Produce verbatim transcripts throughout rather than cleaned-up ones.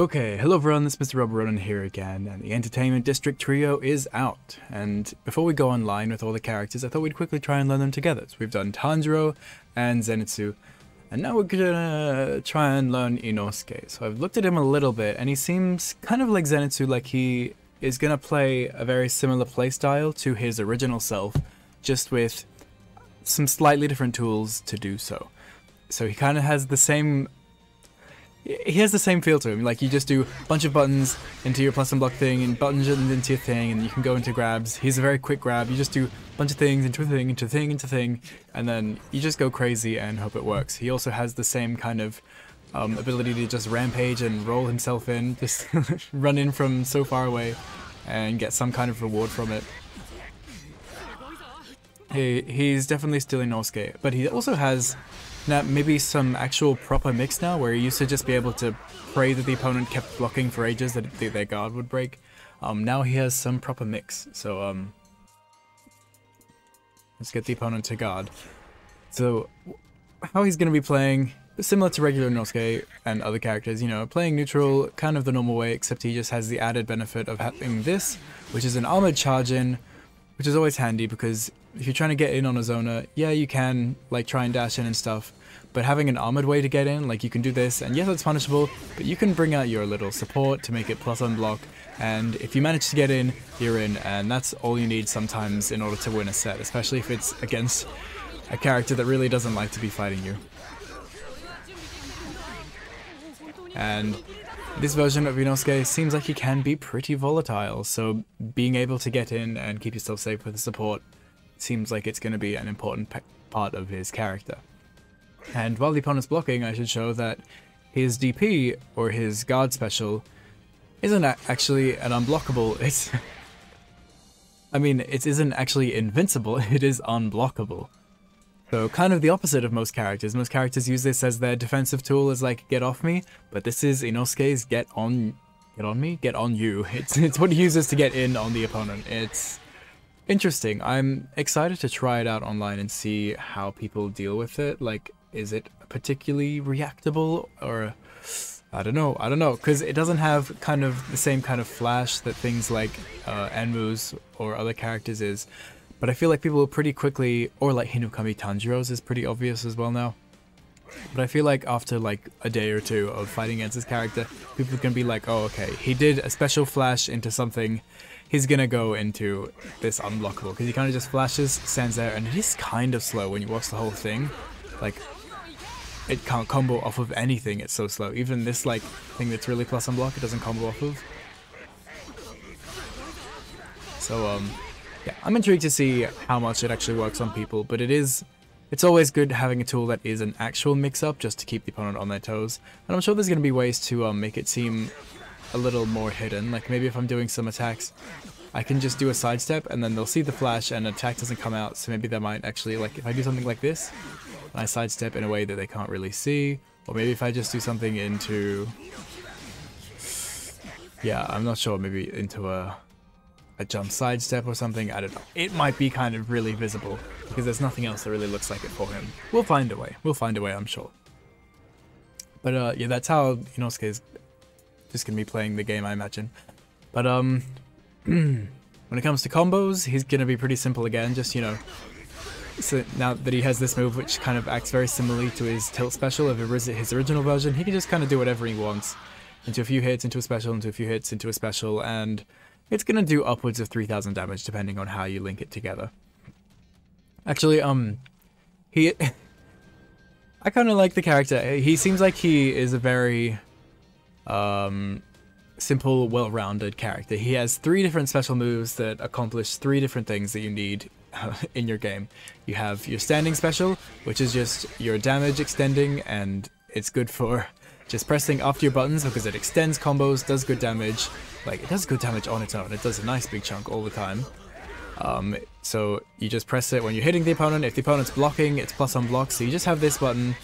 Okay, hello everyone, it's Mister Rob Ronan here again, and the Entertainment District Trio is out. And before we go online with all the characters, I thought we'd quickly try and learn them together. So we've done Tanjiro and Zenitsu, and now we're gonna try and learn Inosuke. So I've looked at him a little bit, and he seems kind of like Zenitsu, like he is gonna play a very similar playstyle to his original self, just with some slightly different tools to do so. So he kind of has the same... He has the same feel to him, like you just do a bunch of buttons into your plus and block thing, and buttons into your thing, and you can go into grabs. He's a very quick grab, you just do a bunch of things into a thing, into a thing, into a thing, and then you just go crazy and hope it works. He also has the same kind of um, ability to just rampage and roll himself in, just run in from so far away and get some kind of reward from it. He, he's definitely still Inosuke, but he also has... Now, maybe some actual proper mix now, where he used to just be able to pray that the opponent kept blocking for ages, that their guard would break. Um, now he has some proper mix, so um, let's get the opponent to guard. So how he's going to be playing, similar to regular Inosuke and other characters, you know, playing neutral, kind of the normal way, except he just has the added benefit of having this, which is an armored charge-in, which is always handy because if you're trying to get in on a Zona, yeah, you can like try and dash in and stuff, but having an armored way to get in, like you can do this, and yes, it's punishable, but you can bring out your little support to make it plus unblock, and if you manage to get in, you're in, and that's all you need sometimes in order to win a set, especially if it's against a character that really doesn't like to be fighting you. And this version of Inosuke seems like he can be pretty volatile, so being able to get in and keep yourself safe with the support seems like it's going to be an important part of his character. And while the opponent's blocking, I should show that his D P, or his guard special, isn't actually an unblockable, it's... I mean, it isn't actually invincible, it is unblockable. So kind of the opposite of most characters. Most characters use this as their defensive tool, as like, get off me, but this is Inosuke's get on... Get on me? Get on you. It's, it's what he uses to get in on the opponent. It's interesting. I'm excited to try it out online and see how people deal with it. Like, is it particularly reactable, or... I don't know, I don't know, because it doesn't have kind of the same kind of flash that things like uh, Enmu's or other characters is. But I feel like people will pretty quickly, or like Hinokami Tanjiro's is pretty obvious as well now. But I feel like after like a day or two of fighting against this character, people can be like, oh okay, he did a special flash into something, he's gonna go into this unblockable. Because he kind of just flashes, stands there, and it is kind of slow when you watch the whole thing. Like, it can't combo off of anything, it's so slow. Even this like thing that's really plus unblock, it doesn't combo off of. So um... yeah, I'm intrigued to see how much it actually works on people, but it is, it's always good having a tool that is an actual mix-up just to keep the opponent on their toes. And I'm sure there's going to be ways to um, make it seem a little more hidden, like maybe if I'm doing some attacks, I can just do a sidestep and then they'll see the flash and attack doesn't come out, so maybe they might actually, like if I do something like this, and I sidestep in a way that they can't really see, or maybe if I just do something into, yeah, I'm not sure, maybe into a... a jump sidestep or something, I don't know. It might be kind of really visible, because there's nothing else that really looks like it for him. We'll find a way. We'll find a way, I'm sure. But uh, yeah, that's how Inosuke is just going to be playing the game, I imagine. But um, when it comes to combos, he's going to be pretty simple again, just, you know, so now that he has this move, which kind of acts very similarly to his tilt special of his original version, he can just kind of do whatever he wants. Into a few hits, into a special, into a few hits, into a special, and... it's gonna do upwards of three thousand damage depending on how you link it together. Actually, um, he... I kinda like the character. He seems like he is a very, um, simple, well-rounded character. He has three different special moves that accomplish three different things that you need in your game. You have your standing special, which is just your damage extending, and it's good for just pressing after your buttons because it extends combos, does good damage. Like, it does good damage on its own, it does a nice big chunk all the time. Um, so you just press it when you're hitting the opponent. If the opponent's blocking, it's plus on block, so you just have this button.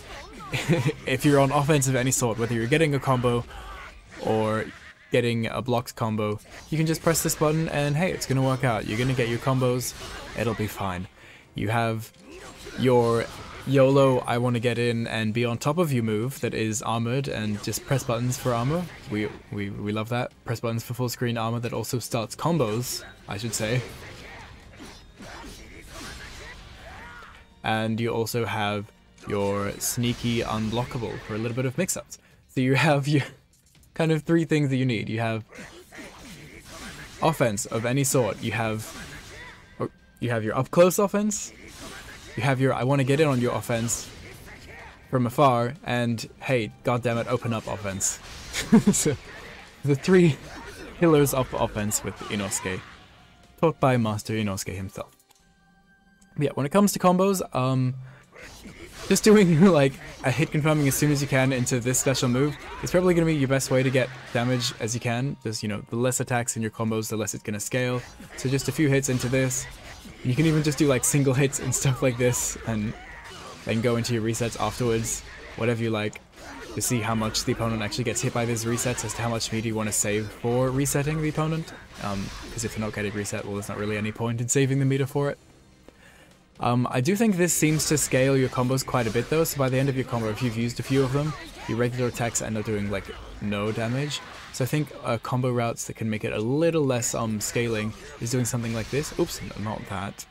If you're on offense of any sort, whether you're getting a combo or getting a blocked combo, you can just press this button and hey, it's gonna work out. You're gonna get your combos, it'll be fine. You have your YOLO, I want to get in and be on top of you move that is armored and just press buttons for armor. We, we, we love that. Press buttons for full screen armor that also starts combos, I should say. And you also have your sneaky unblockable for a little bit of mix-ups. So you have your kind of three things that you need. You have offense of any sort. You have you have your up-close offense. You have your I want to get in on your offense from afar, and hey, goddammit, open up offense. So the three pillars of offense with Inosuke, taught by Master Inosuke himself. Yeah, when it comes to combos, um, just doing like a hit confirming as soon as you can into this special move is probably going to be your best way to get damage as you can. There's, you know, the less attacks in your combos, the less it's going to scale. So just a few hits into this. You can even just do like single hits and stuff like this, and then go into your resets afterwards, whatever you like, to see how much the opponent actually gets hit by these resets, as to how much meter you want to save for resetting the opponent. Um, because if they're not getting reset, well, there's not really any point in saving the meter for it. Um, I do think this seems to scale your combos quite a bit though, so by the end of your combo, if you've used a few of them, your regular attacks end up doing like no damage. So I think uh, combo routes that can make it a little less um, scaling is doing something like this. Oops, not that.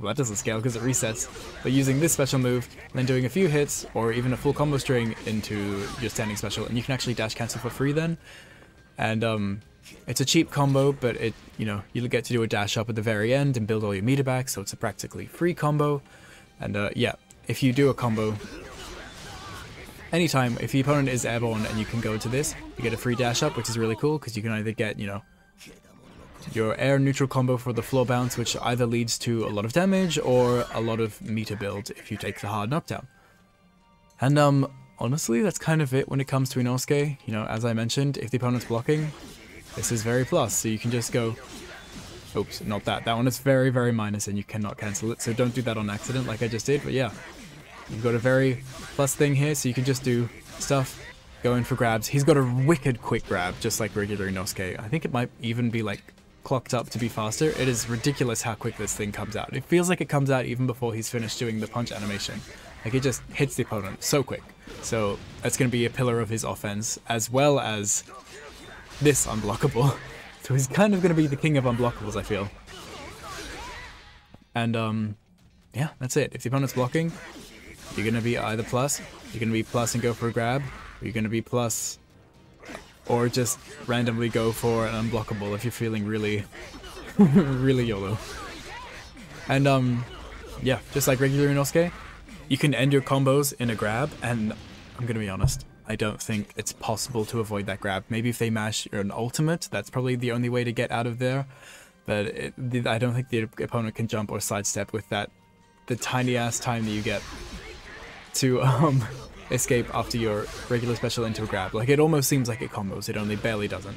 Well, that doesn't scale because it resets. But using this special move, and then doing a few hits, or even a full combo string into your standing special, and you can actually dash cancel for free then. And um, it's a cheap combo, but it, you know, you'll get to do a dash up at the very end and build all your meter back, so it's a practically free combo. And uh, yeah, if you do a combo anytime, if the opponent is airborne and you can go into this, you get a free dash up, which is really cool, because you can either get, you know, your air neutral combo for the floor bounce, which either leads to a lot of damage or a lot of meter build if you take the hard knockdown. And um, honestly, that's kind of it when it comes to Inosuke. You know, as I mentioned, if the opponent's blocking, this is very plus, so you can just go, oops, not that. That one is very, very minus, and you cannot cancel it, so don't do that on accident like I just did, but yeah. You've got a very plus thing here, so you can just do stuff, go in for grabs. He's got a wicked quick grab, just like regular Inosuke. I think it might even be like clocked up to be faster. It is ridiculous how quick this thing comes out. It feels like it comes out even before he's finished doing the punch animation. Like, it just hits the opponent so quick. So that's going to be a pillar of his offense, as well as this unblockable. So he's kind of going to be the king of unblockables, I feel. And um, yeah, that's it. If the opponent's blocking, you're going to be either plus, you're going to be plus and go for a grab, or you're going to be plus, or just randomly go for an unblockable if you're feeling really, really YOLO. And um, yeah, just like regular Inosuke, you can end your combos in a grab, and I'm going to be honest, I don't think it's possible to avoid that grab. Maybe if they mash an ultimate, that's probably the only way to get out of there, but it, I don't think the opponent can jump or sidestep with that, the tiny ass time that you get to um, escape after your regular special into a grab. Like, it almost seems like it combos, it only barely doesn't.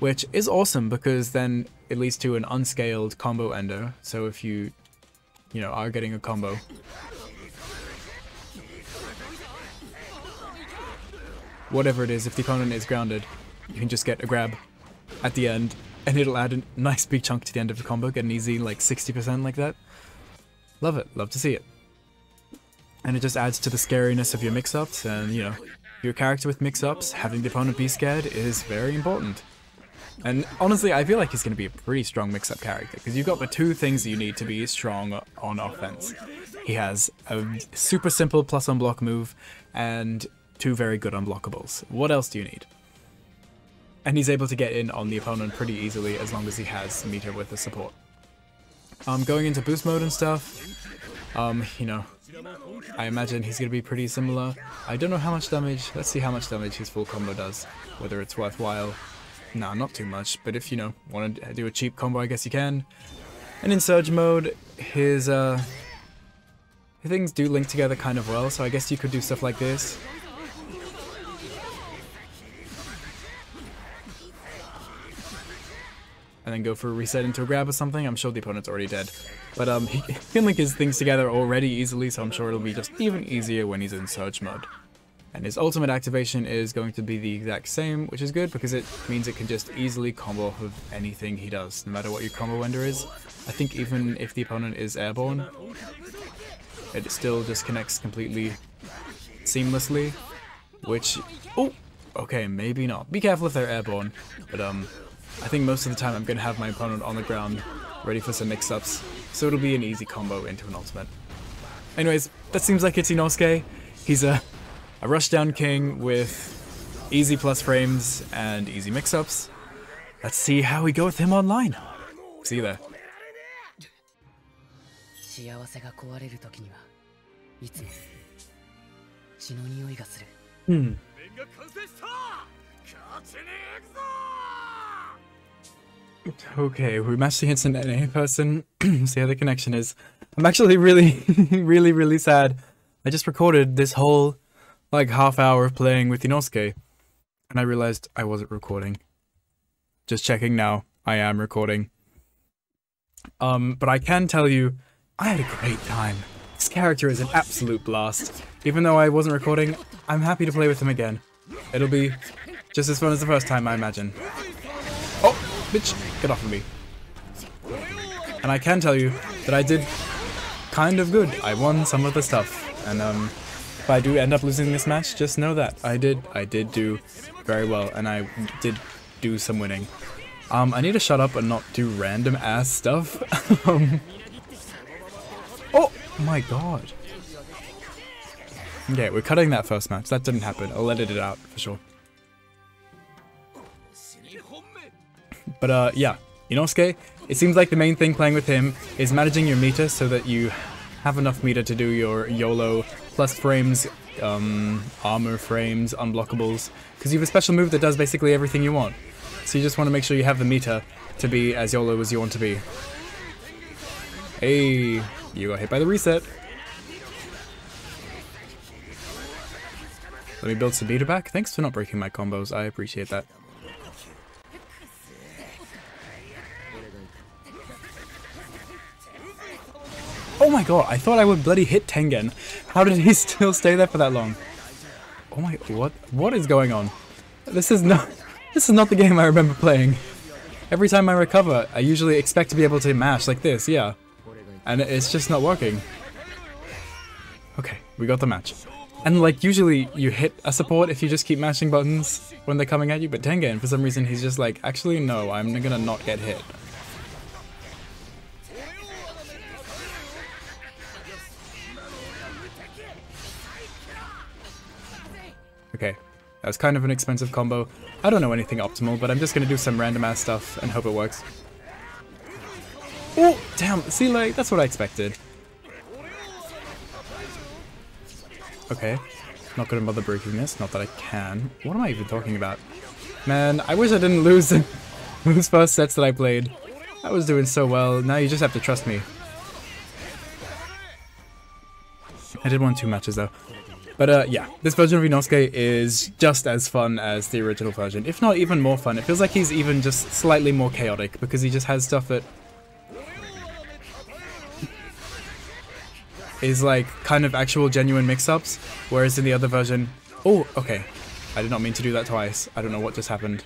Which is awesome, because then it leads to an unscaled combo ender, so if you, you know, are getting a combo. Whatever it is, if the opponent is grounded, you can just get a grab at the end, and it'll add a nice big chunk to the end of the combo, get an easy like sixty percent like that. Love it, love to see it. And it just adds to the scariness of your mix-ups, and, you know, your character with mix-ups, having the opponent be scared is very important. And honestly, I feel like he's going to be a pretty strong mix-up character, because you've got the two things that you need to be strong on offense. He has a super simple plus unblock move, and two very good unblockables. What else do you need? And he's able to get in on the opponent pretty easily, as long as he has meter with the support. Um, going into boost mode and stuff, um, you know, I imagine he's going to be pretty similar. I don't know how much damage. Let's see how much damage his full combo does, whether it's worthwhile. Nah, not too much, but if, you know, want to do a cheap combo, I guess you can. And in surge mode, his uh, things do link together kind of well, so I guess you could do stuff like this. And then go for a reset into a grab or something. I'm sure the opponent's already dead. But um, he can link his things together already easily, so I'm sure it'll be just even easier when he's in surge mode. And his ultimate activation is going to be the exact same, which is good, because it means it can just easily combo off of anything he does, no matter what your combo ender is. I think even if the opponent is airborne, it still disconnects completely seamlessly, which, oh, okay, maybe not. Be careful if they're airborne, but um, I think most of the time I'm going to have my opponent on the ground, ready for some mix-ups, so it'll be an easy combo into an ultimate. Anyways, that seems like it's Inosuke. He's a, a rushdown king with easy plus frames and easy mix-ups. Let's see how we go with him online. See you there. Hmm. Okay, we matched against an N A person. See how the connection is. I'm actually really, really, really sad. I just recorded this whole, like, half hour of playing with Inosuke, and I realized I wasn't recording. Just checking now, I am recording. Um, but I can tell you, I had a great time. This character is an absolute blast. Even though I wasn't recording, I'm happy to play with him again. It'll be just as fun as the first time, I imagine. Oh, bitch, get off of me. And I can tell you that I did kind of good. I won some of the stuff. And um, if I do end up losing this match, just know that. I did, I did do very well, and I did do some winning. Um, I need to shut up and not do random ass stuff. um, oh my god. Okay, we're cutting that first match. That didn't happen. I'll edit it out for sure. But uh, yeah, Inosuke, it seems like the main thing playing with him is managing your meter so that you have enough meter to do your YOLO plus frames, um, armor frames, unblockables, because you have a special move that does basically everything you want. So you just want to make sure you have the meter to be as YOLO as you want to be. Hey, you got hit by the reset. Let me build some meter back. Thanks for not breaking my combos, I appreciate that. Oh my god, I thought I would bloody hit Tengen. How did he still stay there for that long? Oh my, what? What is going on? This is not... This is not the game I remember playing. Every time I recover, I usually expect to be able to mash like this, yeah. And it's just not working. Okay, we got the match. And like, usually you hit a support if you just keep mashing buttons when they're coming at you, but Tengen, for some reason, he's just like, actually, no, I'm gonna not get hit. Okay. That was kind of an expensive combo. I don't know anything optimal, but I'm just gonna do some random ass stuff and hope it works. Oh, damn! See, like, that's what I expected. Okay. Not gonna bother breaking this, not that I can. What am I even talking about? Man, I wish I didn't lose those first sets that I played. I was doing so well, now you just have to trust me. I did win two matches, though. But uh, yeah, this version of Inosuke is just as fun as the original version, if not even more fun. It feels like he's even just slightly more chaotic, because he just has stuff that is like kind of actual genuine mix-ups, whereas in the other version... Oh, okay. I did not mean to do that twice. I don't know what just happened.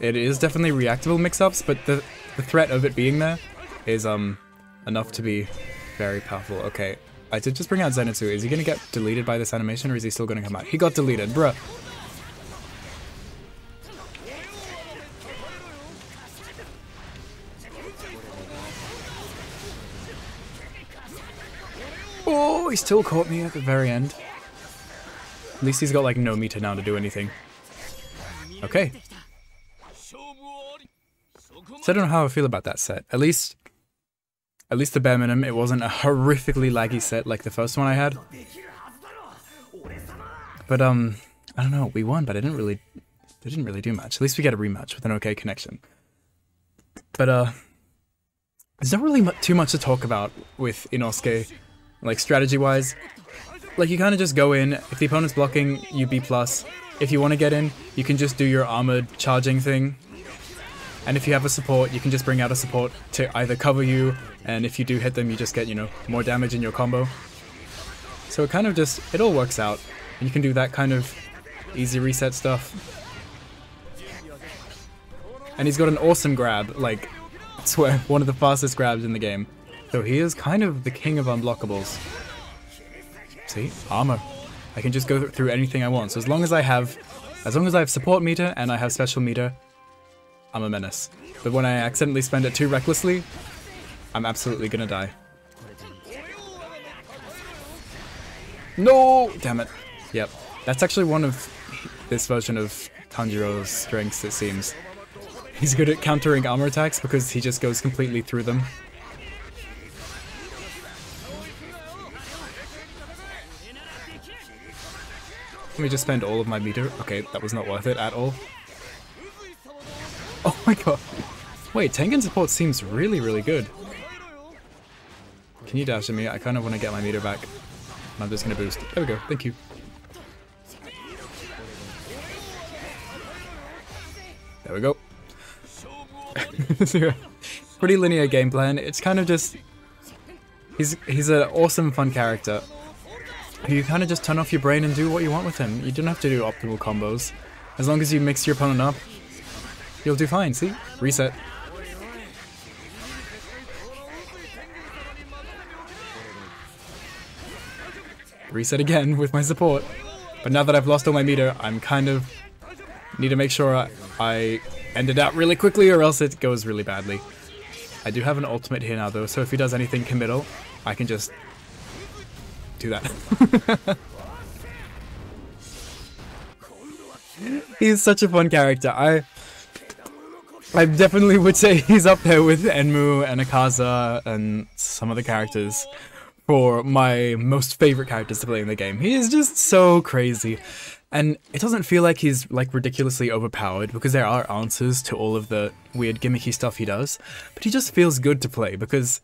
It is definitely reactable mix-ups, but the, the threat of it being there is um enough to be very powerful. Okay, I did just bring out Zenitsu. Is he going to get deleted by this animation, or is he still going to come out? He got deleted, bruh. Oh, he still caught me at the very end. At least he's got, like, no meter now to do anything. Okay. So I don't know how I feel about that set. At least, at least the bare minimum, it wasn't a horrifically laggy set like the first one I had. But um, I don't know. We won, but I didn't really, I didn't really do much. At least we got a rematch with an okay connection. But uh, there's not really too much to talk about with Inosuke, like strategy-wise. Like, you kind of just go in. If the opponent's blocking, you B plus. If you want to get in, you can just do your armored charging thing. And if you have a support, you can just bring out a support to either cover you, and if you do hit them, you just get, you know, more damage in your combo. So it kind of just, it all works out. And you can do that kind of easy reset stuff. And he's got an awesome grab, like, I swear, one of the fastest grabs in the game. So he is kind of the king of unblockables. See? Armor. I can just go through anything I want. So as long as I have, as long as I have support meter and I have special meter, I'm a menace. But when I accidentally spend it too recklessly, I'm absolutely gonna die. No! Damn it. Yep. That's actually one of this version of Tanjiro's strengths, it seems. He's good at countering armor attacks because he just goes completely through them. Let me just spend all of my meter. Okay, that was not worth it at all. Oh my god. Wait, Tengen support seems really, really good. Can you dash at me? I kind of want to get my meter back. I'm just going to boost. There we go. Thank you. There we go. Pretty linear game plan. It's kind of just... He's he's an awesome, fun character. You kind of just turn off your brain and do what you want with him. You don't have to do optimal combos. As long as you mix your opponent up, you'll do fine. See? Reset. Reset again with my support. But now that I've lost all my meter, I'm kind of... Need to make sure I... I end it out really quickly or else it goes really badly. I do have an ultimate here now though, so if he does anything committal, I can just do that. He's such a fun character. I I definitely would say he's up there with Enmu and Akaza and some other characters for my most favorite characters to play in the game. He is just so crazy. And it doesn't feel like he's, like, ridiculously overpowered, because there are answers to all of the weird gimmicky stuff he does, but he just feels good to play, because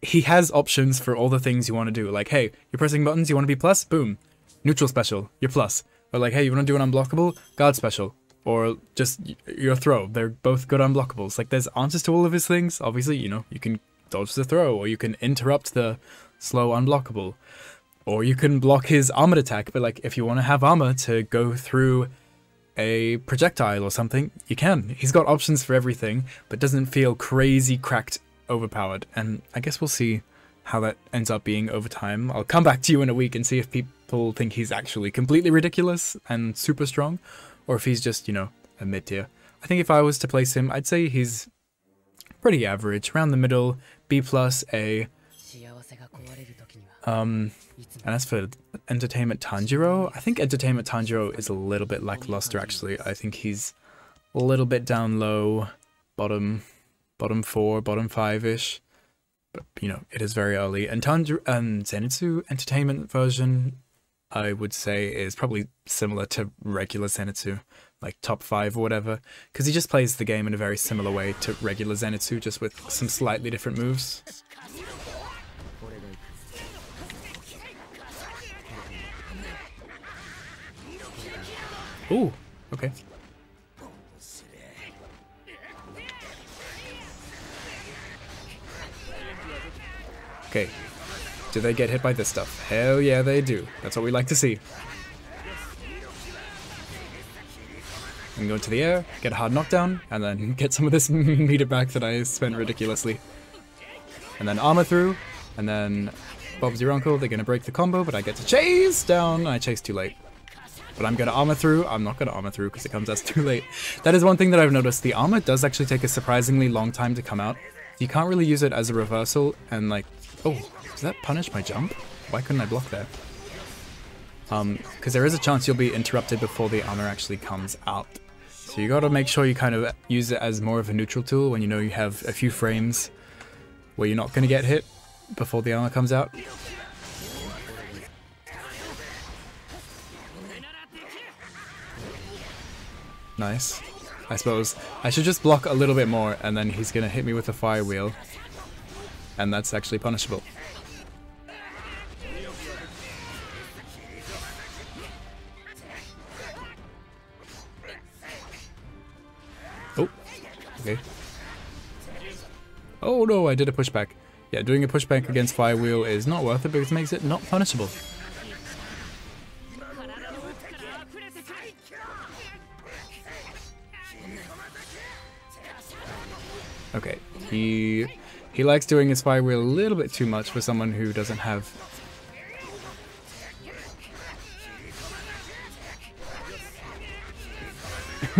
he has options for all the things you want to do. Like, hey, you're pressing buttons, you want to be plus? Boom. Neutral special, you're plus. Or like, hey, you want to do an unblockable? Guard special. Or just your throw. They're both good unblockables. Like, there's answers to all of his things. Obviously, you know, you can dodge the throw, or you can interrupt the slow unblockable. Or you can block his armored attack, but like if you want to have armor to go through a projectile or something, you can. He's got options for everything, but doesn't feel crazy, cracked, overpowered. And I guess we'll see how that ends up being over time. I'll come back to you in a week and see if people think he's actually completely ridiculous and super strong, or if he's just, you know, a mid-tier. I think if I was to place him, I'd say he's pretty average, around the middle, B plus, A. Um... And as for Entertainment Tanjiro, I think Entertainment Tanjiro is a little bit lackluster, actually. I think he's a little bit down low, bottom, bottom four, bottom five-ish. But, you know, it is very early. And Tanjiro, um, Zenitsu Entertainment version, I would say, is probably similar to regular Zenitsu, like top five or whatever, because he just plays the game in a very similar way to regular Zenitsu, just with some slightly different moves. Ooh, okay. Okay. Do they get hit by this stuff? Hell yeah, they do. That's what we like to see. I can go into the air, get a hard knockdown, and then get some of this meter back that I spent ridiculously. And then armor through, and then Bob's your uncle. They're going to break the combo, but I get to chase down. I chase too late. But I'm going to armor through. I'm not going to armor through because it comes out too late. That is one thing that I've noticed. The armor does actually take a surprisingly long time to come out. You can't really use it as a reversal and like... Oh, does that punish my jump? Why couldn't I block there? Um, because there is a chance you'll be interrupted before the armor actually comes out. So you got to make sure you kind of use it as more of a neutral tool when you know you have a few frames where you're not going to get hit before the armor comes out. Nice. I suppose I should just block a little bit more and then he's gonna hit me with a fire wheel and that's actually punishable. Oh, okay. Oh no, I did a pushback. Yeah, doing a pushback against fire wheel is not worth it because it makes it not punishable. Okay, he he likes doing his spy wheel a little bit too much for someone who doesn't have...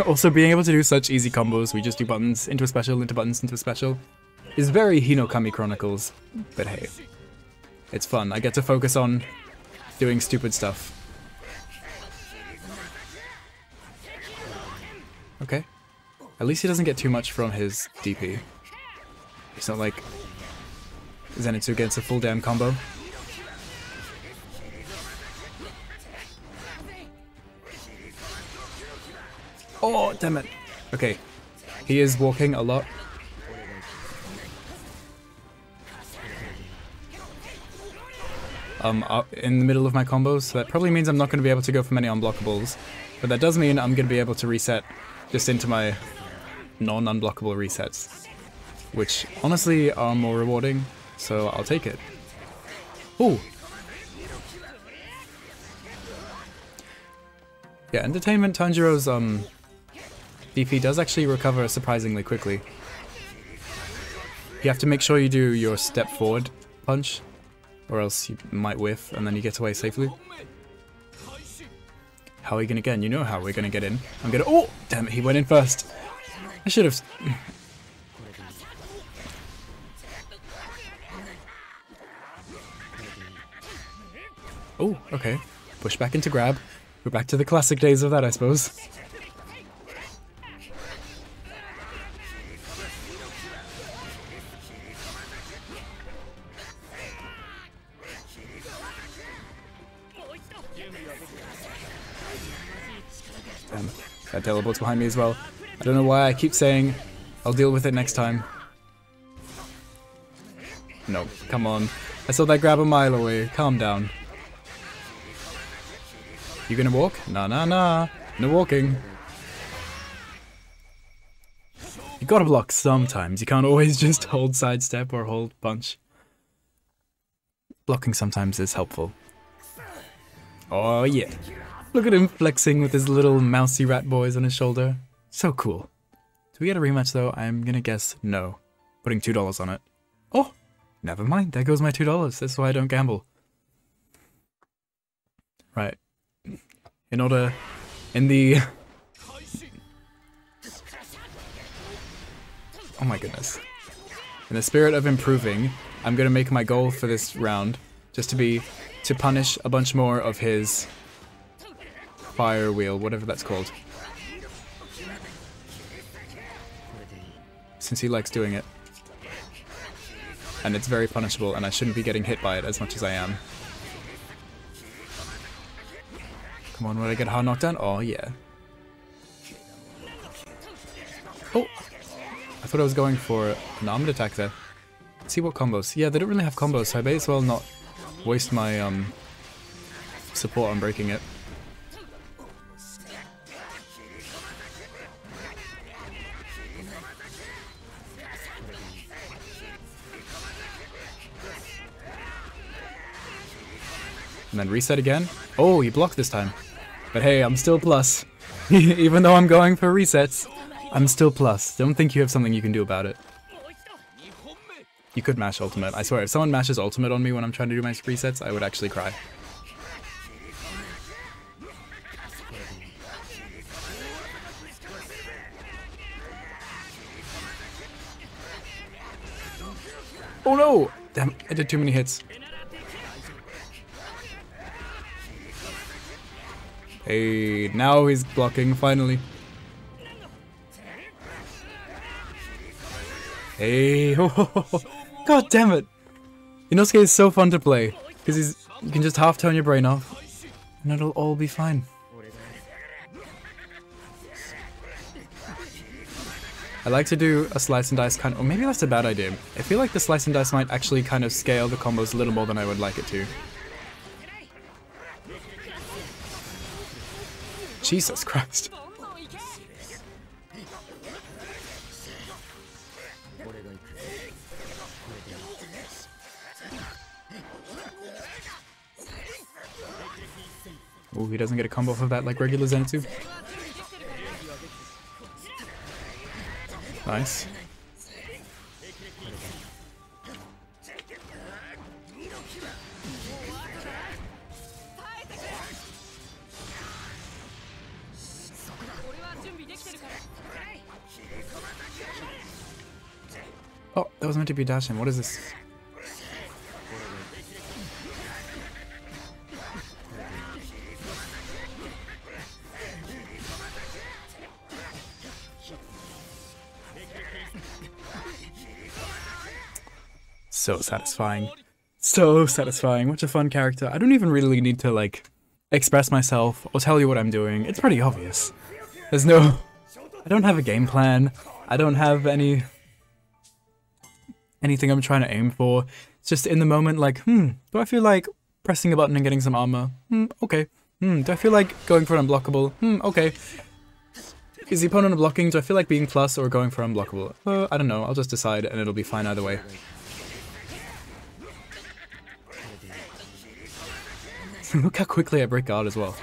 Also, being able to do such easy combos, we just do buttons, into a special, into buttons, into a special, is very Hinokami Chronicles, but hey, it's fun. I get to focus on doing stupid stuff. Okay. At least he doesn't get too much from his D P. It's not like Zenitsu gets a full damn combo. Oh, damn it. Okay. He is walking a lot. Um, in the middle of my combos, so that probably means I'm not going to be able to go for many unblockables, but that does mean I'm going to be able to reset just into my non-unblockable resets, which honestly are more rewarding, so I'll take it. Ooh! Yeah, Entertainment Tanjiro's um, D P does actually recover surprisingly quickly. You have to make sure you do your step forward punch, or else you might whiff and then you get away safely. How are you gonna get in? You know how we're gonna get in. I'm gonna- Oh! Damn it, he went in first! I should've- Oh, okay. Push back into grab. We're back to the classic days of that, I suppose. Damn, that teleport's behind me as well. I don't know why I keep saying I'll deal with it next time. No, come on. I saw that grab a mile away. Calm down. You gonna walk? Nah, nah, nah. No walking. You gotta block sometimes. You can't always just hold sidestep or hold punch. Blocking sometimes is helpful. Oh, yeah. Look at him flexing with his little mousy rat boys on his shoulder. So cool. Do we get a rematch though? I'm gonna guess no. Putting two dollars on it. Oh! Never mind, there goes my two dollars. That's why I don't gamble. Right. In order... In the... Oh my goodness. In the spirit of improving, I'm gonna make my goal for this round just to be to punish a bunch more of his... fire wheel, whatever that's called. Since he likes doing it. And it's very punishable, and I shouldn't be getting hit by it as much as I am. Come on, would I get hard knocked down? Oh, yeah. Oh! I thought I was going for an armed attack there. Let's see what combos. Yeah, they don't really have combos, so I may as well not waste my um, support on breaking it. And then reset again. Oh, he blocked this time. But hey, I'm still plus. Even though I'm going for resets, I'm still plus. Don't think you have something you can do about it. You could mash ultimate. I swear, if someone mashes ultimate on me when I'm trying to do my resets, I would actually cry. Oh no! Damn, I did too many hits. Hey, now he's blocking, finally. Hey, ho, ho, ho. God damn it! Inosuke is so fun to play, because he's you can just half turn your brain off, and it'll all be fine. I like to do a slice and dice kind of, or maybe that's a bad idea. I feel like the slice and dice might actually kind of scale the combos a little more than I would like it to. Jesus Christ. Oh, he doesn't get a combo off of that like regular Zenitsu. Nice. Oh, that was meant to be dashing. What is this? So satisfying. So satisfying. What a fun character. I don't even really need to, like, express myself or tell you what I'm doing. It's pretty obvious. There's no... I don't have a game plan. I don't have any... anything I'm trying to aim for. It's just in the moment, like, hmm, do I feel like pressing a button and getting some armor? Hmm, okay. Hmm, do I feel like going for an unblockable? Hmm, okay. Is the opponent blocking? Do I feel like being plus or going for unblockable? Uh, I don't know. I'll just decide and it'll be fine either way. Look how quickly I break guard as well.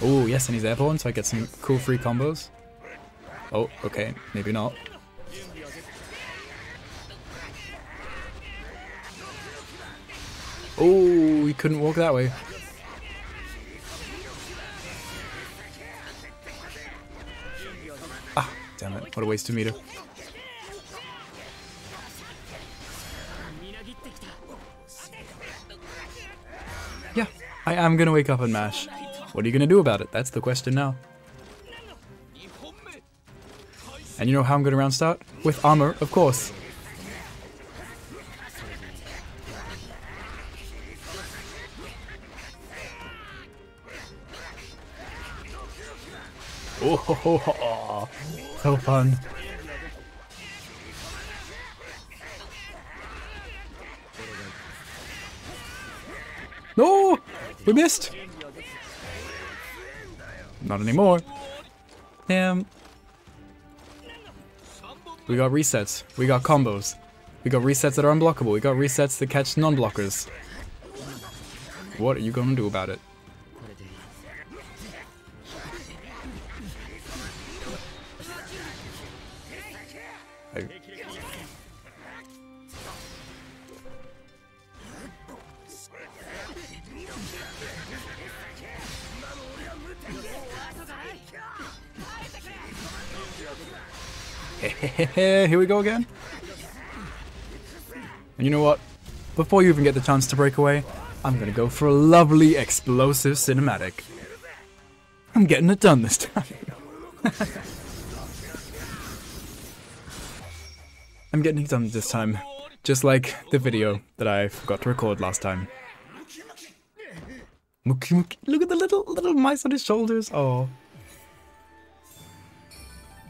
Oh, yes, and he's airborne, so I get some cool free combos. Oh, okay, maybe not. Oh, he couldn't walk that way. Ah, damn it, what a waste of meter. Yeah, I am gonna wake up and mash. What are you gonna do about it? That's the question now. And you know how I'm gonna round start? With armor, of course. Oh, ho, ho, ho. So fun. No! We missed! Not anymore. Damn. We got resets. We got combos. We got resets that are unblockable. We got resets that catch non-blockers. What are you gonna do about it? I... Here we go again. And you know what? Before you even get the chance to break away, I'm gonna go for a lovely explosive cinematic. I'm getting it done this time. I'm getting it done this time. Just like the video that I forgot to record last time. Look at the little little mice on his shoulders. Oh.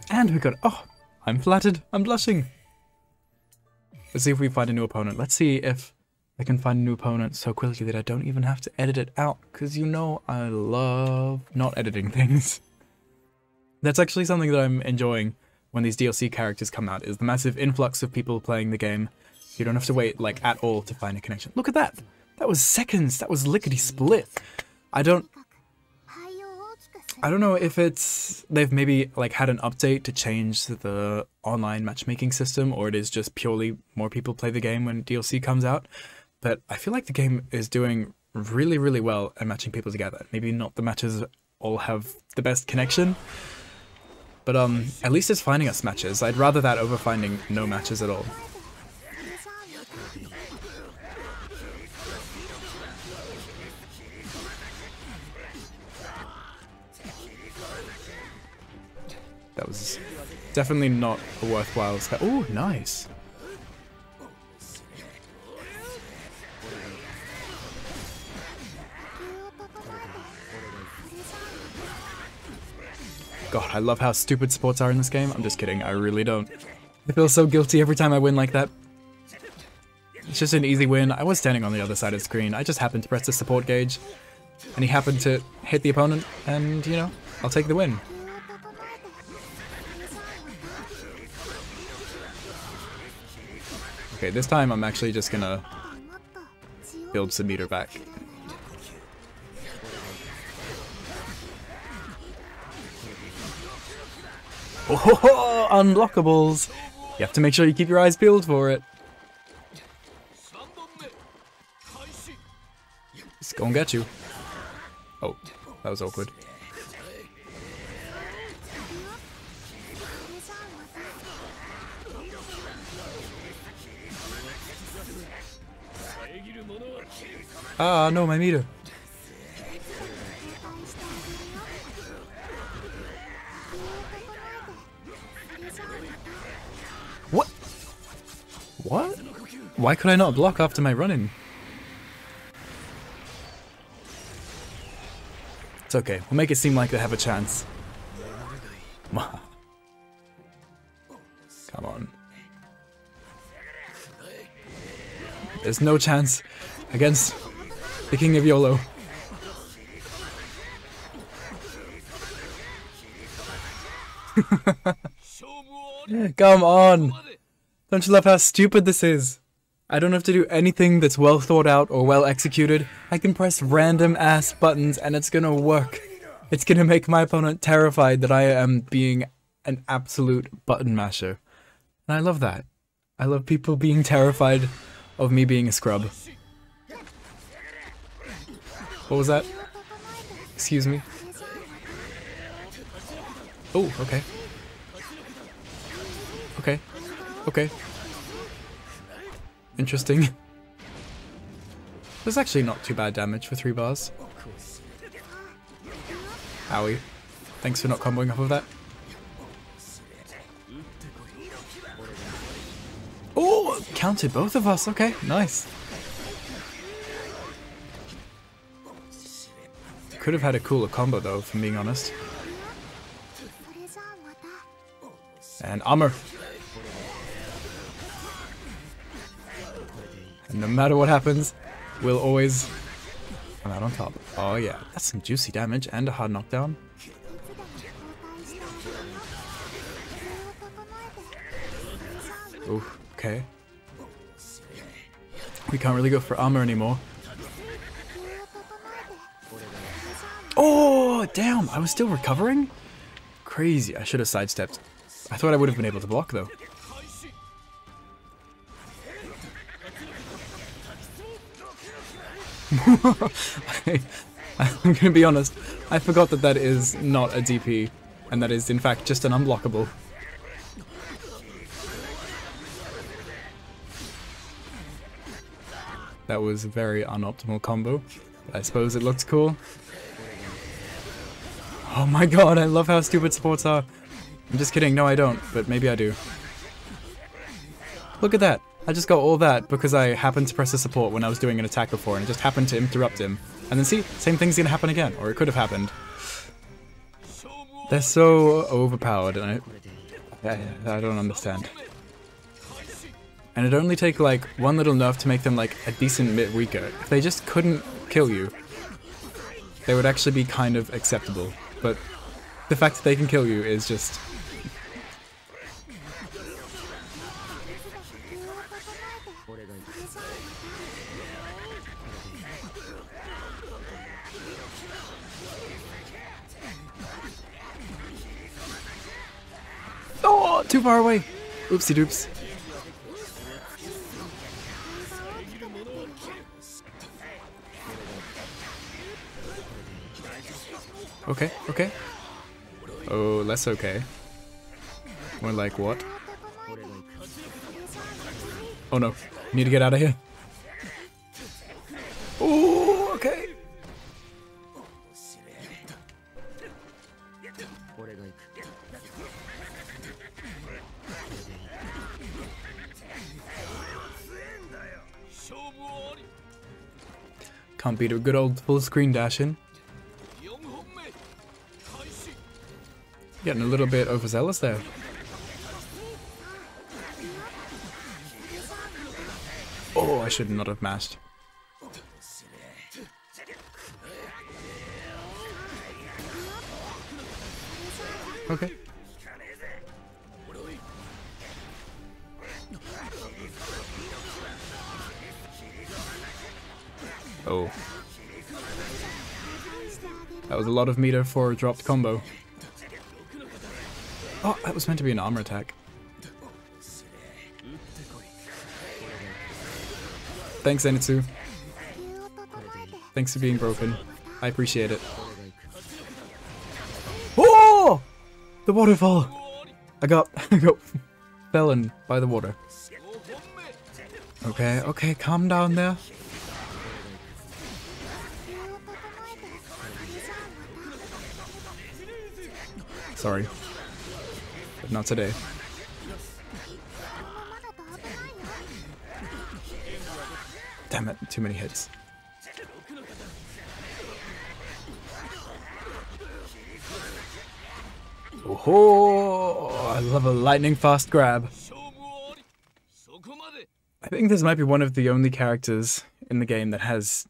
And we got... oh, I'm flattered. I'm blushing. Let's see if we find a new opponent. Let's see if I can find a new opponent so quickly that I don't even have to edit it out. Because you know I love not editing things. That's actually something that I'm enjoying when these D L C characters come out, is the massive influx of people playing the game. You don't have to wait, like, at all to find a connection. Look at that! That was seconds! That was lickety-split! I don't... I don't know if it's, they've maybe like had an update to change the online matchmaking system, or it is just purely more people play the game when D L C comes out, but I feel like the game is doing really, really well at matching people together. Maybe not the matches all have the best connection, but um, at least it's finding us matches. I'd rather that over finding no matches at all. That was definitely not a worthwhile step. Oh, nice. God, I love how stupid sports are in this game. I'm just kidding. I really don't. I feel so guilty every time I win like that. It's just an easy win. I was standing on the other side of the screen. I just happened to press the support gauge, and he happened to hit the opponent, and, you know, I'll take the win. Okay, this time I'm actually just gonna build some meter back. Oh, ho, ho, unblockables! You have to make sure you keep your eyes peeled for it. It's gonna get you. Oh, that was awkward. Ah, no, my meter. What? What? Why could I not block after my running? It's okay, we'll make it seem like they have a chance. Come on. There's no chance against the King of YOLO. Come on! Don't you love how stupid this is? I don't have to do anything that's well thought out or well executed. I can press random ass buttons and it's gonna work. It's gonna make my opponent terrified that I am being an absolute button masher. And I love that. I love people being terrified of me being a scrub. What was that? Excuse me. Oh, okay. Okay. Okay. Interesting. That's actually not too bad damage for three bars. Owie. Thanks for not comboing off of that. Oh! Counted both of us! Okay, nice. Could have had a cooler combo though, if I'm being honest. And armor. And no matter what happens, we'll always come out on top. Oh yeah, that's some juicy damage and a hard knockdown. Ooh, okay. We can't really go for armor anymore. Oh, damn, I was still recovering? Crazy, I should have sidestepped. I thought I would have been able to block, though. I, I'm gonna be honest, I forgot that that is not a D P, and that is, in fact, just an unblockable. That was a very unoptimal combo, but I suppose it looks cool. Oh my god, I love how stupid supports are. I'm just kidding, no I don't, but maybe I do. Look at that! I just got all that because I happened to press a support when I was doing an attack before and it just happened to interrupt him. And then see, same thing's gonna happen again, or it could have happened. They're so overpowered and I, I, I don't understand. And it'd only take like one little nerf to make them like a decent bit weaker. If they just couldn't kill you, they would actually be kind of acceptable. But the fact that they can kill you is just... Oh, too far away! Oopsie doops. Okay, okay. Oh, less okay. More like what? Oh no, need to get out of here. Oh, okay. Can't beat a good old full screen dash in. Getting a little bit overzealous there. Oh, I should not have mashed. Okay. Oh. That was a lot of meter for a dropped combo. Oh, that was meant to be an armor attack. Thanks, Zenitsu. Thanks for being broken. I appreciate it. Oh! The waterfall! I got... I got... felled by the water. Okay, okay, calm down there. Sorry. But not today. Damn it, too many hits. Oh, I love a lightning fast grab. I think this might be one of the only characters in the game that has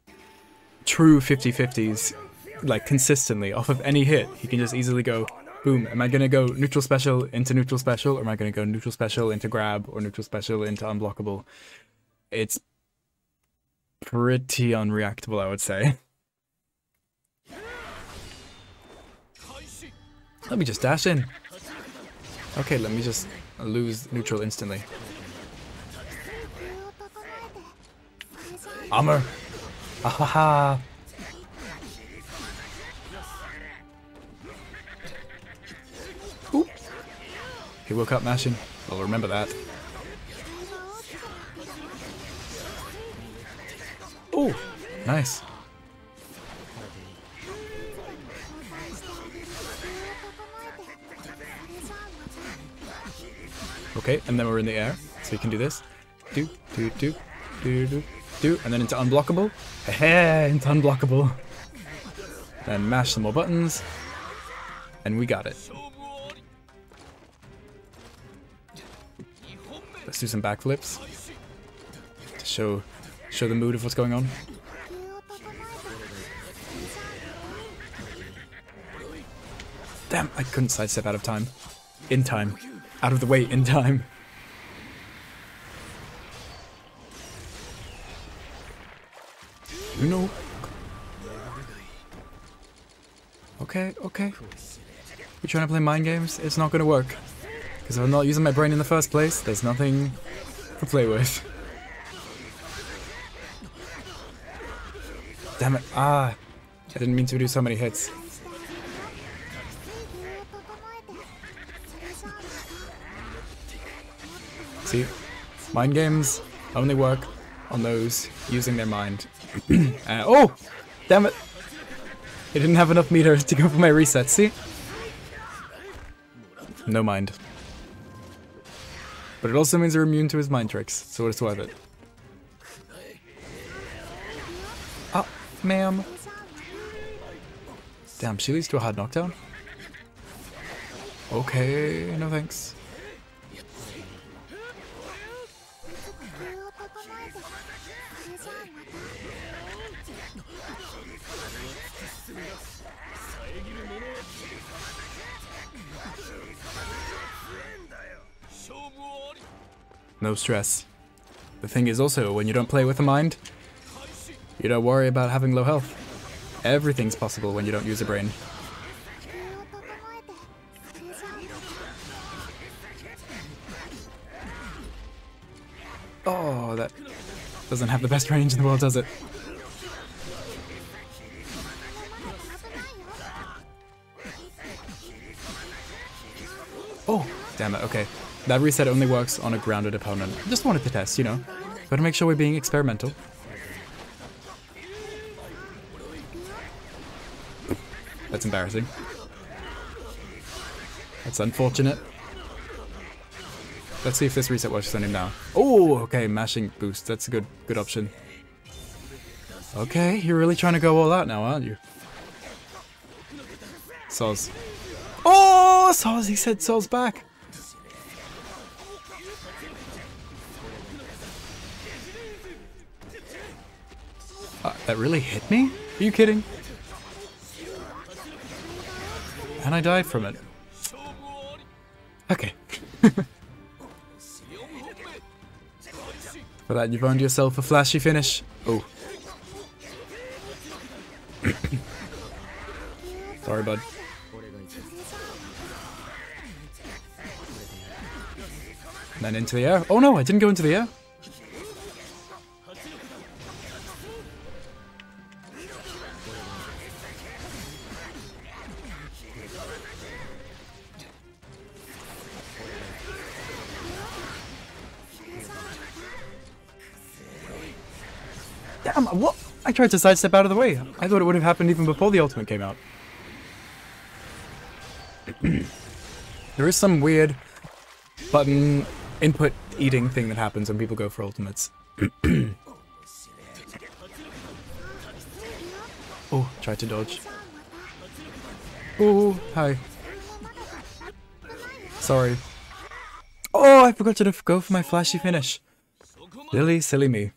true fifty fifties, like consistently, off of any hit. He can just easily go, boom, am I going to go neutral special into neutral special, or am I going to go neutral special into grab, or neutral special into unblockable? It's pretty unreactable, I would say. Let me just dash in. Okay, let me just lose neutral instantly. Armor. Ahaha. Oop. He woke up mashing. I'll remember that. Oh, nice. Okay, and then we're in the air, so you can do this. Do, do, do, do, do, do, and then into unblockable. Hey, into unblockable. Then mash some more buttons, and we got it. Let's do some backflips to show show the mood of what's going on. Damn, I couldn't sidestep out of time. In time. Out of the way in time. You know. Okay, okay. You're trying to play mind games? It's not gonna work. Because if I'm not using my brain in the first place, there's nothing to play with. Damn it. Ah. I didn't mean to do so many hits. See, mind games only work on those using their mind. uh, oh! Damn it! I didn't have enough meters to go for my reset, see? No mind. But it also means they're immune to his mind tricks, so it's worth it. Ah, ma'am. Damn, she leads to a hard knockdown? Okay, no thanks. No stress. The thing is also, when you don't play with a mind, you don't worry about having low health. Everything's possible when you don't use a brain. Oh, that doesn't have the best range in the world, does it? Oh, damn it, okay. That reset only works on a grounded opponent. Just wanted to test, you know. Gotta make sure we're being experimental. That's embarrassing. That's unfortunate. Let's see if this reset works on him now. Oh, okay, mashing boost. That's a good, good option. Okay, you're really trying to go all out now, aren't you? Soz. Oh, Soz! He said Soz back! Uh, that really hit me? Are you kidding? And I died from it. Okay. For that, you've earned yourself a flashy finish. Oh. Sorry, bud. And then into the air. Oh no, I didn't go into the air. Damn, what? I tried to sidestep out of the way. I thought it would have happened even before the ultimate came out. There is some weird button input eating thing that happens when people go for ultimates. Oh, try to dodge. Oh, hi. Sorry. Oh, I forgot to go for my flashy finish. Lily, silly me.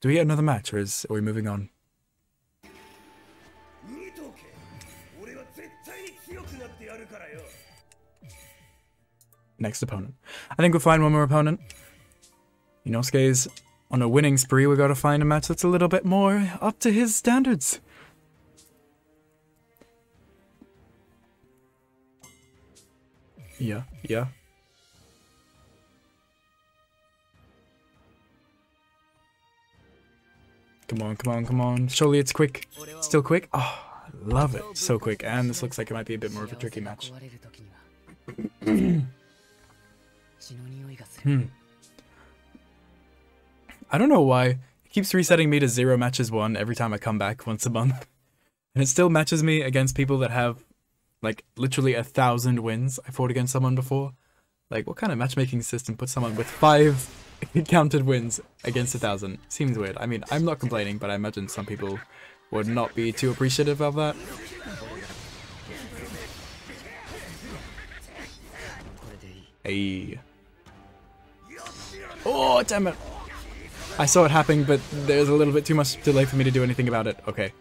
Do we get another match, or is, are we moving on? Next opponent. I think we'll find one more opponent. Inosuke's on a winning spree. We've got to find a match that's a little bit more up to his standards. Yeah, yeah. Come on, come on, come on. Surely it's quick. Still quick? Oh, I love it. So quick. And this looks like it might be a bit more of a tricky match. Hmm. I don't know why. It keeps resetting me to zero matches won every time I come back once a month. And it still matches me against people that have, like, literally a thousand wins. I fought against someone before. Like, what kind of matchmaking system puts someone with five counted wins against a thousand? Seems weird. I mean, I'm not complaining, but I imagine some people would not be too appreciative of that. Hey. Oh, damn it. I saw it happening, but there's a little bit too much delay for me to do anything about it. Okay.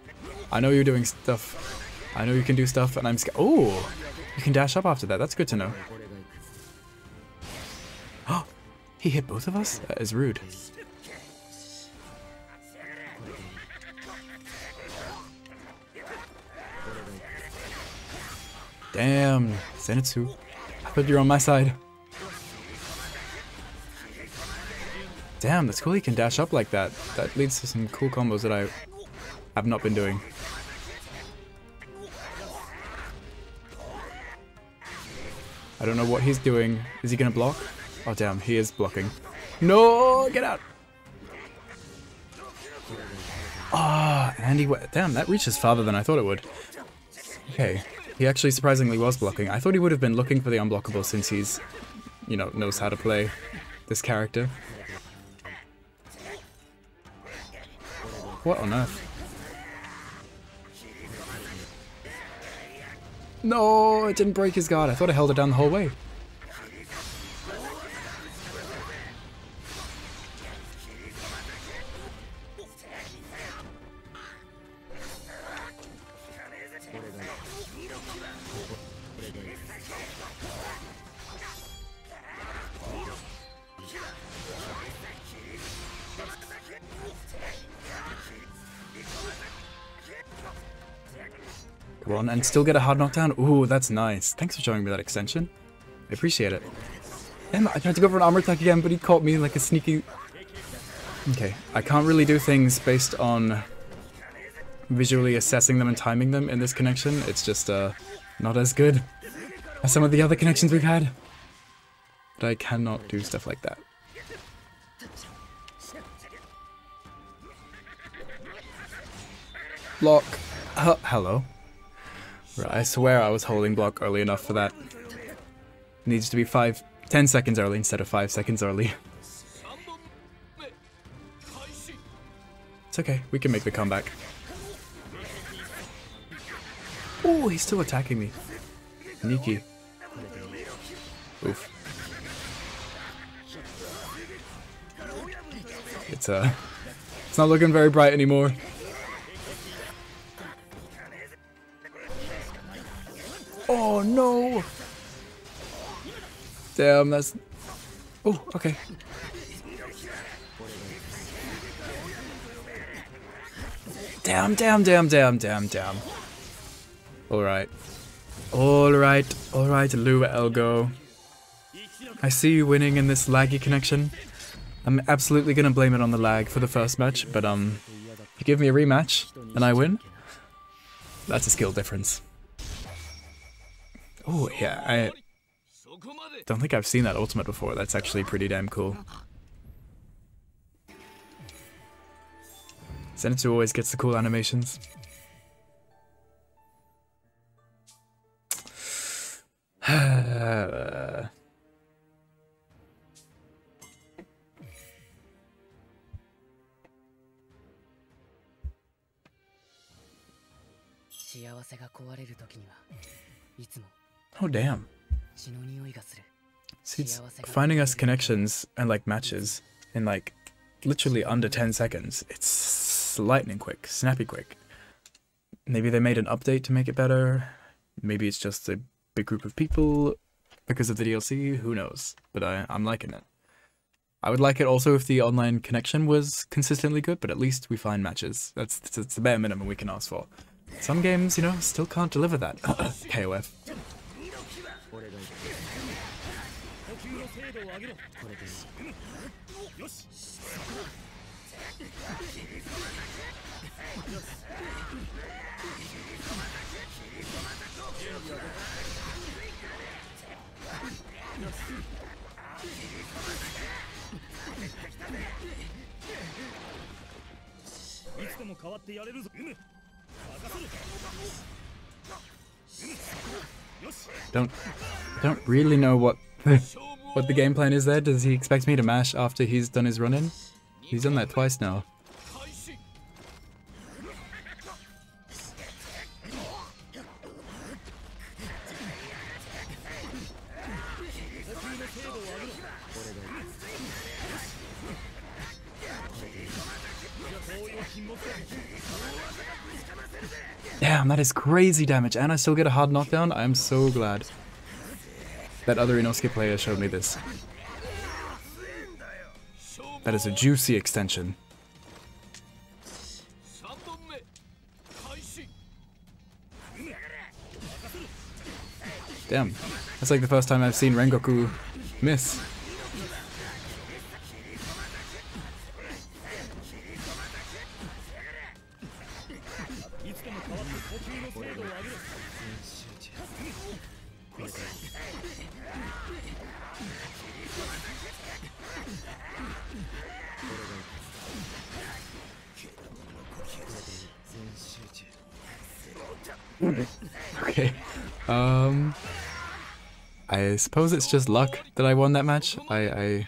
I know you're doing stuff. I know you can do stuff, and I'm scared. Oh, you can dash up after that. That's good to know. Oh, he hit both of us? That is rude. Damn, Zenitsu. I thought you were on my side. Damn, that's cool he can dash up like that. That leads to some cool combos that I have not been doing. I don't know what he's doing. Is he gonna block? Oh damn, he is blocking. No, get out! Ah, oh, and he went. Damn, that reaches farther than I thought it would. Okay, he actually surprisingly was blocking. I thought he would have been looking for the unblockable since he's, you know, knows how to play this character. What on earth? No, it didn't break his guard. I thought I held it down the whole way. One and still get a hard knockdown. Ooh, that's nice. Thanks for showing me that extension. I appreciate it. Damn, I tried to go for an armor attack again, but he caught me like a sneaky... Okay, I can't really do things based on visually assessing them and timing them in this connection. It's just uh, not as good as some of the other connections we've had. But I cannot do stuff like that. Block. Uh, hello. Right, I swear I was holding block early enough for that. Needs to be five, ten seconds early instead of five seconds early. It's okay, we can make the comeback. Oh, he's still attacking me. Niki. Oof. It's uh, it's not looking very bright anymore. Oh no! Damn, that's... Oh, okay. Damn, damn, damn, damn, damn, damn. Alright. Alright, alright, Lou Elgo. I see you winning in this laggy connection. I'm absolutely gonna blame it on the lag for the first match, but um... if you give me a rematch, and I win, that's a skill difference. Oh, yeah, I don't think I've seen that ultimate before. That's actually pretty damn cool. Zenitsu always gets the cool animations. Oh, damn. See, it's finding us connections and like matches in like literally under ten seconds. It's lightning quick, snappy quick. Maybe they made an update to make it better. Maybe it's just a big group of people because of the D L C. Who knows? But I, I'm liking it. I would like it also if the online connection was consistently good, but at least we find matches. That's, that's the bare minimum we can ask for. Some games, you know, still can't deliver that. K O F. Don't don't really know what the, what the game plan is there. Does he expect me to mash after he's done his run-in? He's done that twice now. Damn, that is crazy damage, and I still get a hard knockdown. I am so glad that other Inosuke player showed me this. That is a juicy extension. Damn, that's like the first time I've seen Rengoku miss. Okay, um, I suppose it's just luck that I won that match. I, I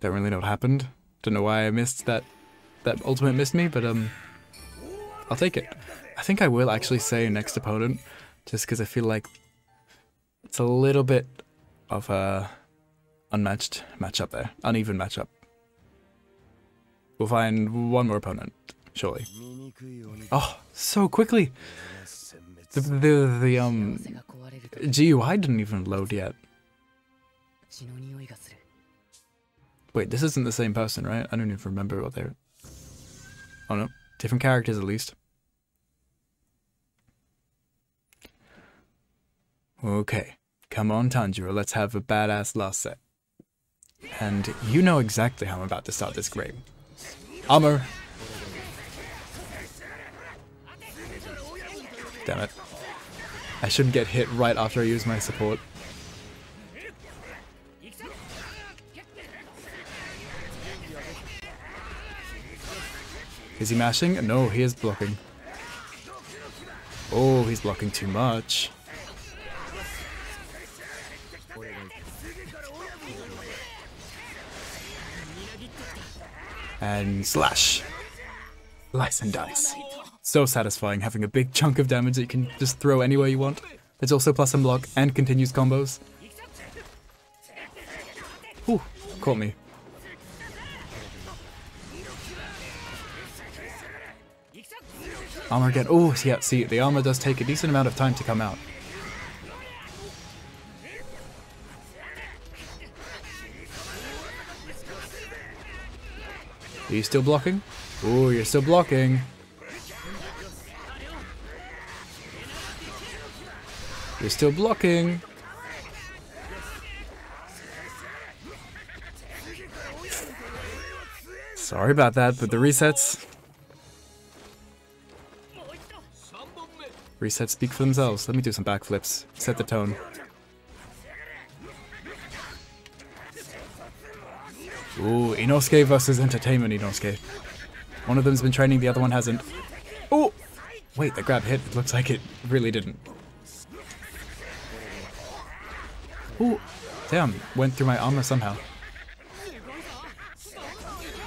don't really know what happened. Don't know why I missed that, that ultimate missed me, but um, I'll take it. I think I will actually say next opponent, just because I feel like it's a little bit of a unmatched matchup there, uneven matchup. We'll find one more opponent, surely. Oh, so quickly! The, the, the, um, G U I didn't even load yet. Wait, this isn't the same person, right? I don't even remember what they're... Oh no, different characters at least. Okay, come on Tanjiro, let's have a badass last set. And you know exactly how I'm about to start this game. Armor! Damn it. I shouldn't get hit right after I use my support. Is he mashing? No, he is blocking. Oh, he's blocking too much. And slash. Slice and dice. So satisfying having a big chunk of damage that you can just throw anywhere you want. It's also plus and block and continues combos. Ooh, caught me. Armor again. Oh, yeah, see, the armor does take a decent amount of time to come out. Are you still blocking? Oh, you're still blocking. You're still blocking. Sorry about that, but the resets... Resets speak for themselves. Let me do some backflips. Set the tone. Ooh, Inosuke versus Entertainment Inosuke. One of them's been training, the other one hasn't. Oh! Wait, the grab hit. It looks like it really didn't. Ooh, damn, went through my armor somehow.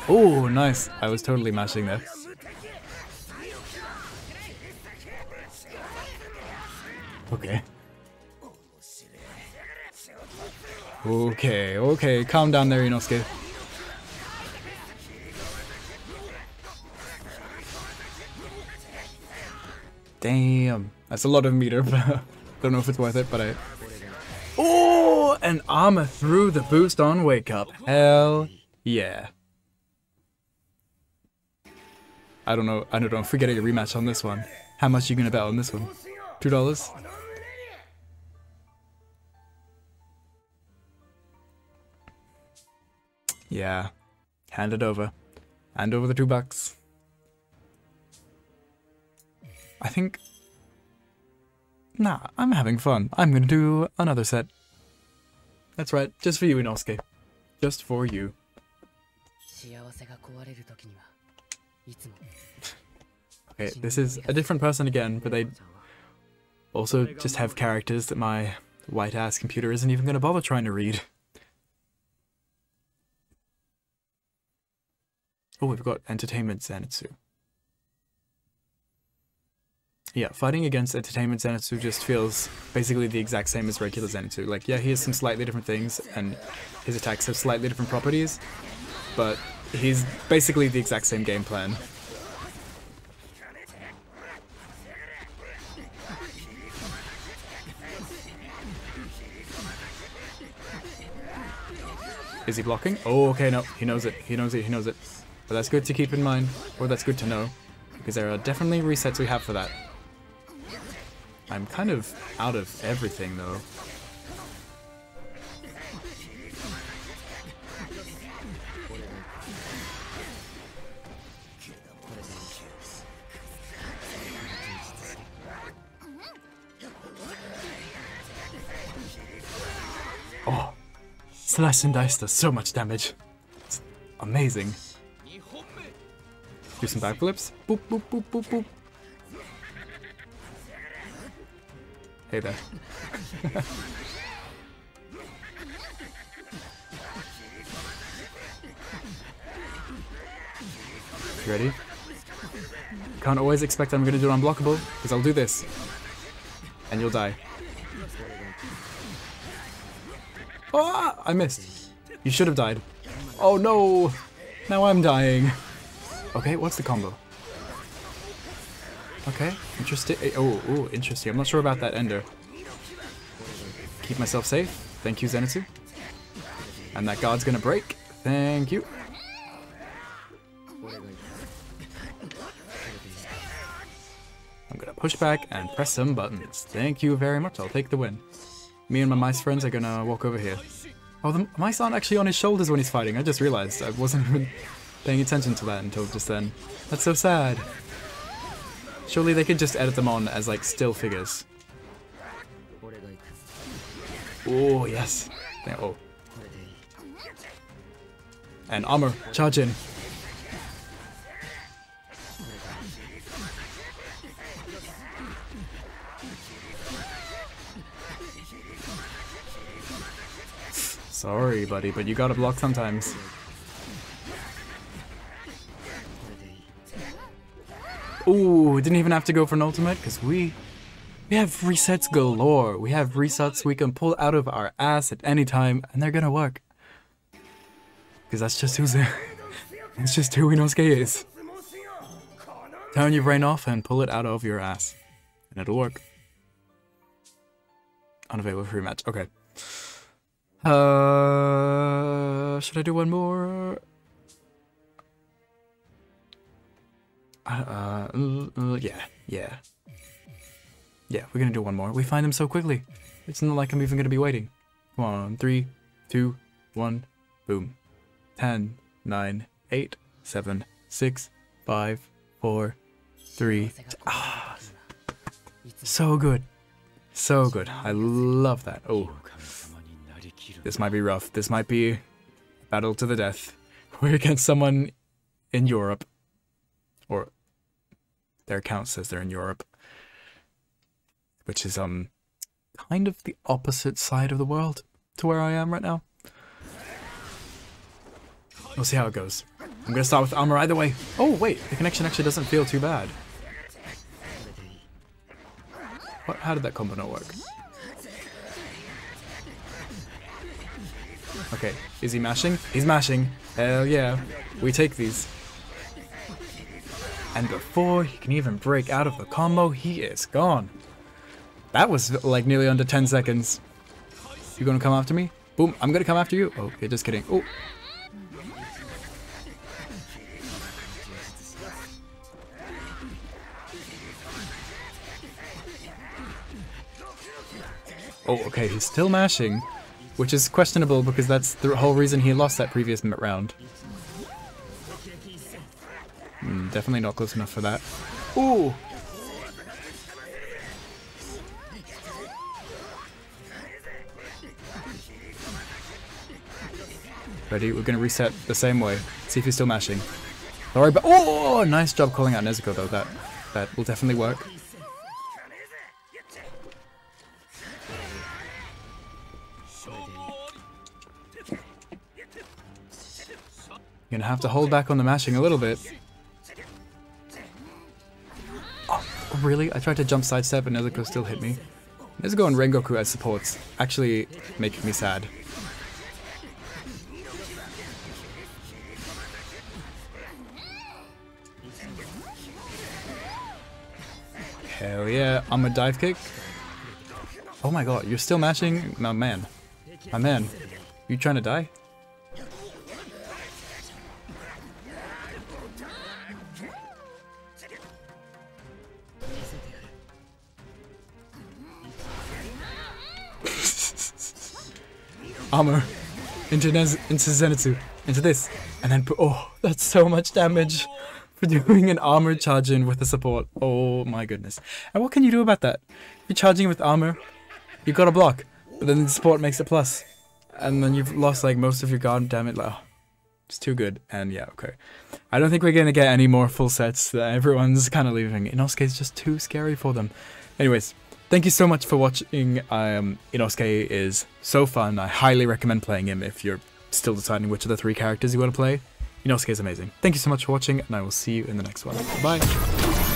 Ooh, nice. I was totally mashing that. Okay. Okay, okay, calm down there, Inosuke. Damn, that's a lot of meter, but don't know if it's worth it, but I... Oh, and armor through the boost on Wake Up. Hell yeah. I don't know, I don't know if we're getting a rematch on this one. How much are you gonna bet on this one? Two dollars? Yeah, hand it over. Hand over the two bucks. I think... Nah, I'm having fun. I'm gonna do another set. That's right, just for you, Inosuke. Just for you. Okay, this is a different person again, but they also just have characters that my white-ass computer isn't even gonna bother trying to read. Oh, we've got Entertainment Zenitsu. Yeah, fighting against Entertainment Zenitsu just feels basically the exact same as regular Zenitsu. Like, yeah, he has some slightly different things, and his attacks have slightly different properties, but he's basically the exact same game plan. Is he blocking? Oh, okay, no, he knows it, he knows it, he knows it. But that's good to keep in mind, or that's good to know, because there are definitely resets we have for that. I'm kind of out of everything, though. Oh, slice and dice does so much damage. It's amazing. Do some backflips. Boop, boop, boop, boop, boop. Hey there. You ready? Can't always expect I'm going to do unblockable, because I'll do this. And you'll die. Ah! I missed. You should have died. Oh no! Now I'm dying. Okay, what's the combo? Okay, interesting. Oh, oh, interesting. I'm not sure about that ender. Keep myself safe. Thank you, Zenitsu. And that guard's gonna break. Thank you. I'm gonna push back and press some buttons. Thank you very much. I'll take the win. Me and my mice friends are gonna walk over here. Oh, the mice aren't actually on his shoulders when he's fighting. I just realized. I wasn't even... paying attention to that until just then. That's so sad. Surely they could just edit them on as like still figures. Oh yes. Oh. And armor, charge in. Sorry, buddy, but you gotta block sometimes. Ooh, didn't even have to go for an ultimate, because we we have resets galore. We have resets we can pull out of our ass at any time, and they're gonna work. Because that's just who's there. It's just who Inosuke is. Turn your brain off and pull it out of your ass, and it'll work. Unavailable for rematch. Okay. Uh, should I do one more? Uh, uh, yeah, yeah. Yeah, we're gonna do one more. We find them so quickly. It's not like I'm even gonna be waiting. Come on, three, two, one, boom. Ten, nine, eight, seven, six, five, four, three. Ah, so good. So good. I love that. Oh. This might be rough. This might be battle to the death. We're against someone in Europe. Or their account says they're in Europe, which is um kind of the opposite side of the world. to where I am right now. We'll see how it goes. I'm gonna start with armor either way. Oh wait, the connection actually doesn't feel too bad. What? How did that combo not work? Okay, is he mashing? He's mashing. Hell yeah, we take these. And before he can even break out of the combo, he is gone. That was like nearly under ten seconds. You gonna come after me? Boom, I'm gonna come after you. Oh, okay, just kidding. Oh. Oh, okay, he's still mashing, which is questionable because that's the whole reason he lost that previous round. Mm, definitely not close enough for that. Ooh! Ready? We're gonna reset the same way. See if he's still mashing. Don't worry about— oh! Nice job calling out Nezuko though. That, that will definitely work. You're gonna have to hold back on the mashing a little bit. Oh, really? I tried to jump sidestep and Nezuko still hit me. Nezuko and Rengoku as supports actually make me sad. Hell yeah, I'm a dive kick. Oh my god, you're still mashing? My man. My man. You trying to die? Armor into, Nez into Zenitsu, into this, and then oh, that's so much damage for doing an armor charge in with the support. Oh my goodness. And what can you do about that? You're charging with armor, you've got a block, but then the support makes it plus, and then you've lost like most of your guard. Damn it, like, oh, it's too good. And yeah, okay. I don't think we're gonna get any more full sets. That everyone's kind of leaving. Inosuke is just too scary for them. Anyways. Thank you so much for watching. um, Inosuke is so fun. I highly recommend playing him if you're still deciding which of the three characters you want to play. Inosuke is amazing. Thank you so much for watching, and I will see you in the next one. Bye!